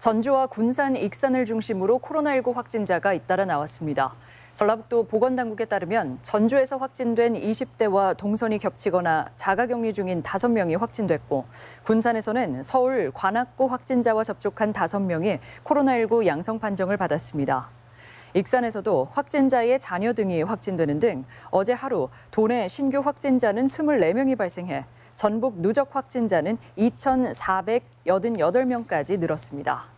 전주와 군산, 익산을 중심으로 코로나19 확진자가 잇따라 나왔습니다. 전라북도 보건당국에 따르면 전주에서 확진된 20대와 동선이 겹치거나 자가격리 중인 5명이 확진됐고, 군산에서는 서울 관악구 확진자와 접촉한 5명이 코로나19 양성 판정을 받았습니다. 익산에서도 확진자의 자녀 등이 확진되는 등 어제 하루 도내 신규 확진자는 24명이 발생해 전북 누적 확진자는 2,488명까지 늘었습니다.